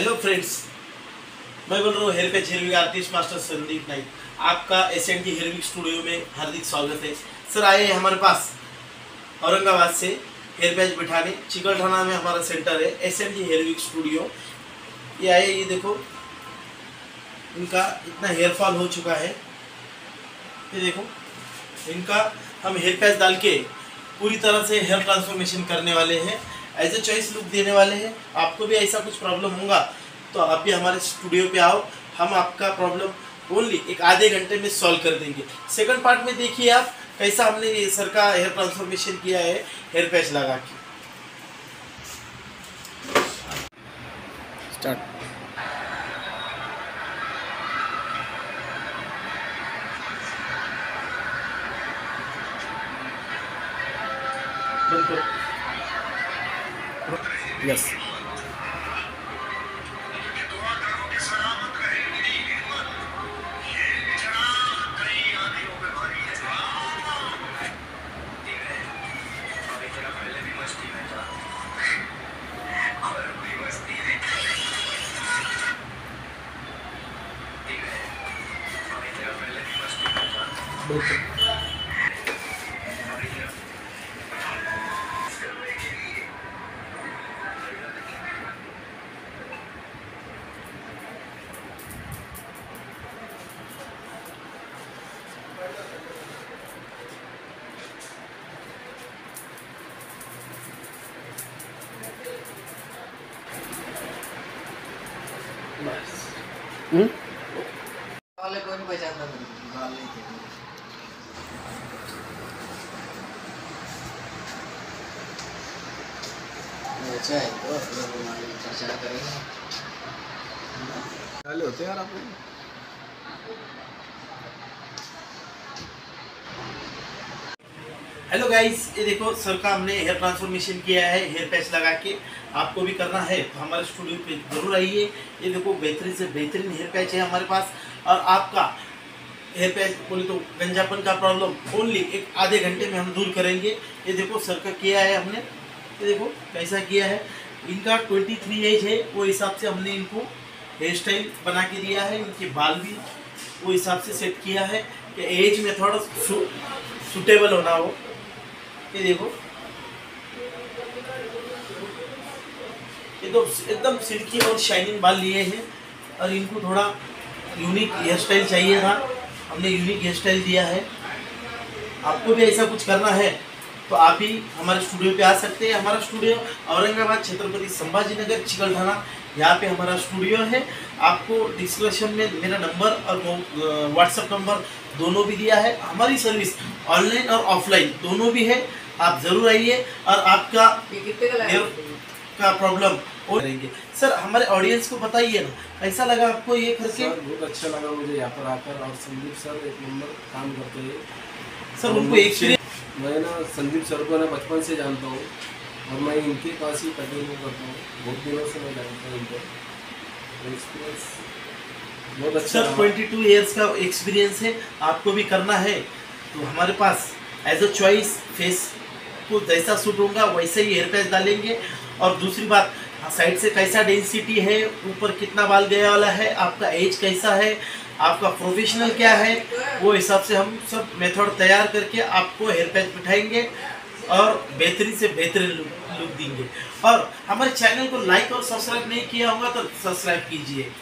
Hello friends, मैं बोल रहा हूँ hair patch hair wig artist master Sandeep Naik. आपका SNG हेयरविक स्टूडियो में हार्दिक स्वागत है। सर आए हैं हमारे पास औरंगाबाद से हेयर पैच बिठाने। चिकल थाना में हमारा सेंटर है SNG हेयरविक स्टूडियो। ये आए, ये देखो इनका इतना हेयर फॉल हो चुका है। ये देखो इनका हम हेयर पैच डाल के पूरी तरह से हेयर ट्रांसफॉर्मेशन करने वाले हैं, एज ए चॉइस लुक देने वाले हैं। आपको भी ऐसा कुछ प्रॉब्लम होगा तो आप भी हमारे स्टूडियो पे आओ, हम आपका प्रॉब्लम ओनली एक आधे घंटे में सॉल्व कर देंगे। सेकंड पार्ट में देखिए आप कैसा हमने ये सर का हेयर ट्रांसफॉर्मेशन किया है हेयर पैच लगा के। स्टार्ट। यस। वाले को नहीं बचाता वाले के। अच्छा है तो हमारी चर्चा करेंगे। डाले होते यार आप लोग। हेलो गाइस, ये देखो सर का हमने हेयर ट्रांसफॉर्मेशन किया है हेयर पैच लगा के। आपको भी करना है तो हमारे स्टूडियो पे जरूर आइए। ये देखो बेहतरीन से बेहतरीन हेयर पैच है हमारे पास, और आपका हेयर पैच बोले तो गंजापन का प्रॉब्लम ओनली एक आधे घंटे में हम दूर करेंगे। ये देखो सर का किया है हमने, ये देखो कैसा किया है। इनका 23 एज है, वो हिसाब से हमने इनको हेयर स्टाइल बना के दिया है। इनके बाल भी वो हिसाब से सेट किया है कि एज में थोड़ा सूटेबल होना हो। ये देखो ये तो एकदम सिल्की और शाइनिंग बाल लिए हैं, और इनको थोड़ा यूनिक हेयर स्टाइल चाहिए था, हमने यूनिक हेयर स्टाइल दिया है। आपको भी ऐसा कुछ करना है तो आप ही हमारे स्टूडियो पे आ सकते हैं। हमारा स्टूडियो औरंगाबाद छत्रपति संभाजी नगर चिकल थाना, यहाँ पे हमारा स्टूडियो है। आपको डिस्क्रिप्शन में मेरा नंबर और व्हाट्सएप नंबर दोनों भी दिया है। हमारी सर्विस ऑनलाइन और ऑफलाइन दोनों भी है, आप ज़रूर आइए और आपका का प्रॉब्लम हो रहेंगे। सर हमारे ऑडियंस को बताइए ना कैसा लगा आपको ये करके। बहुत अच्छा लगा मुझे यहाँ पर आकर, और संदीप सर एक नंबर काम करते हैं। सर उनको एक मैं ना संदीप सर को ना बचपन से जानता हूँ, और मैं इनके पास ही कटिंग करता हूँ, बहुत दिनों से मैं जानता हूँ इनको। एक्सपीरियंस बहुत अच्छा, 22 ईयर्स का एक्सपीरियंस है। आपको भी करना है तो हमारे पास एज अ चॉइस फेस को जैसा सूट होगा वैसे ही हेयर पैच डालेंगे। और दूसरी बात, साइड से कैसा डेंसिटी है, ऊपर कितना बाल गया वाला है, आपका एज कैसा है, आपका प्रोफेशनल क्या है, वो हिसाब से हम सब मेथड तैयार करके आपको हेयर पैच बिठाएंगे और बेहतरीन से बेहतरीन लुक देंगे। और हमारे चैनल को लाइक और सब्सक्राइब नहीं किया होगा तो सब्सक्राइब कीजिए।